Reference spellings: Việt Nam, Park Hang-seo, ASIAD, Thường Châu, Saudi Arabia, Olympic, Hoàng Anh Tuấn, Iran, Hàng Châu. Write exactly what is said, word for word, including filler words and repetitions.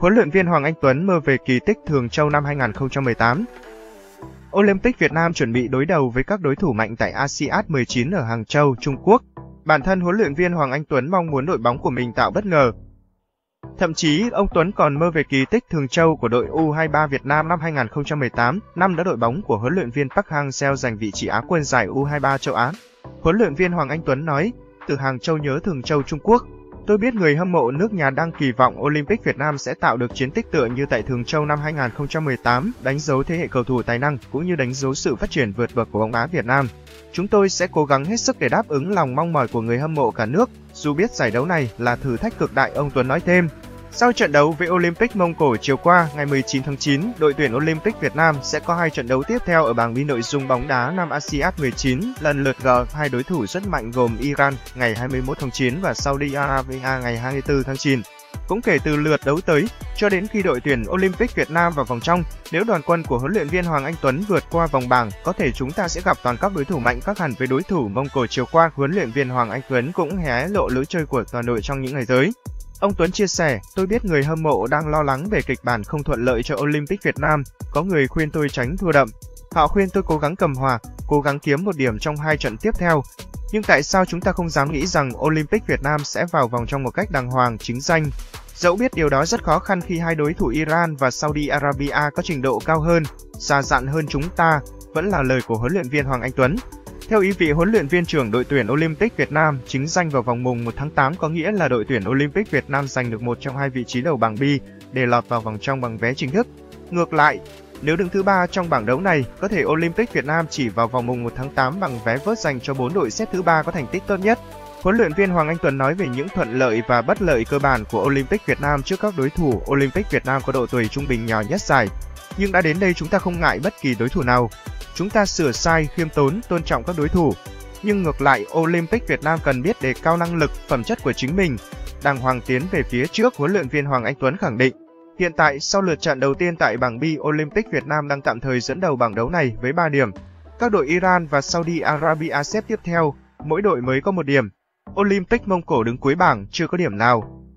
Huấn luyện viên Hoàng Anh Tuấn mơ về kỳ tích Thường Châu năm hai không một tám. Olympic Việt Nam chuẩn bị đối đầu với các đối thủ mạnh tại ASIAD mười chín ở Hàng Châu, Trung Quốc. Bản thân huấn luyện viên Hoàng Anh Tuấn mong muốn đội bóng của mình tạo bất ngờ. Thậm chí, ông Tuấn còn mơ về kỳ tích Thường Châu của đội U hai mươi ba Việt Nam năm hai không một tám, năm đã đội bóng của huấn luyện viên Park Hang-seo giành vị trí Á quân giải U hai mươi ba châu Á. Huấn luyện viên Hoàng Anh Tuấn nói, từ Hàng Châu nhớ Thường Châu Trung Quốc. Tôi biết người hâm mộ nước nhà đang kỳ vọng Olympic Việt Nam sẽ tạo được chiến tích tựa như tại Thường Châu năm hai không một tám, đánh dấu thế hệ cầu thủ tài năng cũng như đánh dấu sự phát triển vượt bậc của bóng đá Việt Nam. Chúng tôi sẽ cố gắng hết sức để đáp ứng lòng mong mỏi của người hâm mộ cả nước, dù biết giải đấu này là thử thách cực đại, ông Tuấn nói thêm. Sau trận đấu với Olympic Mông Cổ chiều qua ngày mười chín tháng chín, đội tuyển Olympic Việt Nam sẽ có hai trận đấu tiếp theo ở bảng B nội dung bóng đá năm ASIAD mười chín, lần lượt gặp hai đối thủ rất mạnh gồm Iran ngày hai mươi mốt tháng chín và Saudi Arabia ngày hai mươi tư tháng chín. Cũng kể từ lượt đấu tới, cho đến khi đội tuyển Olympic Việt Nam vào vòng trong, nếu đoàn quân của huấn luyện viên Hoàng Anh Tuấn vượt qua vòng bảng, có thể chúng ta sẽ gặp toàn các đối thủ mạnh khác hẳn với đối thủ Mông Cổ chiều qua. Huấn luyện viên Hoàng Anh Tuấn cũng hé lộ lối chơi của toàn đội trong những ngày tới. Ông Tuấn chia sẻ, tôi biết người hâm mộ đang lo lắng về kịch bản không thuận lợi cho Olympic Việt Nam. Có người khuyên tôi tránh thua đậm. Họ khuyên tôi cố gắng cầm hòa, cố gắng kiếm một điểm trong hai trận tiếp theo. Nhưng tại sao chúng ta không dám nghĩ rằng Olympic Việt Nam sẽ vào vòng trong một cách đàng hoàng, chính danh? Dẫu biết điều đó rất khó khăn khi hai đối thủ Iran và Saudi Arabia có trình độ cao hơn, già dặn hơn chúng ta, vẫn là lời của huấn luyện viên Hoàng Anh Tuấn. Theo ý vị huấn luyện viên trưởng đội tuyển Olympic Việt Nam, chính danh vào vòng mùng một tháng tám có nghĩa là đội tuyển Olympic Việt Nam giành được một trong hai vị trí đầu bảng B để lọt vào vòng trong bằng vé chính thức. Ngược lại, nếu đứng thứ ba trong bảng đấu này, có thể Olympic Việt Nam chỉ vào vòng mùng một tháng tám bằng vé vớt dành cho bốn đội xếp thứ ba có thành tích tốt nhất. Huấn luyện viên Hoàng Anh Tuấn nói về những thuận lợi và bất lợi cơ bản của Olympic Việt Nam trước các đối thủ. Olympic Việt Nam có độ tuổi trung bình nhỏ nhất giải, nhưng đã đến đây chúng ta không ngại bất kỳ đối thủ nào. Chúng ta sửa sai, khiêm tốn, tôn trọng các đối thủ. Nhưng ngược lại, Olympic Việt Nam cần biết đề cao năng lực, phẩm chất của chính mình, đàng hoàng tiến về phía trước, huấn luyện viên Hoàng Anh Tuấn khẳng định. Hiện tại, sau lượt trận đầu tiên tại bảng B, Olympic Việt Nam đang tạm thời dẫn đầu bảng đấu này với ba điểm. Các đội Iran và Saudi Arabia xếp tiếp theo, mỗi đội mới có một điểm. Olympic Mông Cổ đứng cuối bảng, chưa có điểm nào.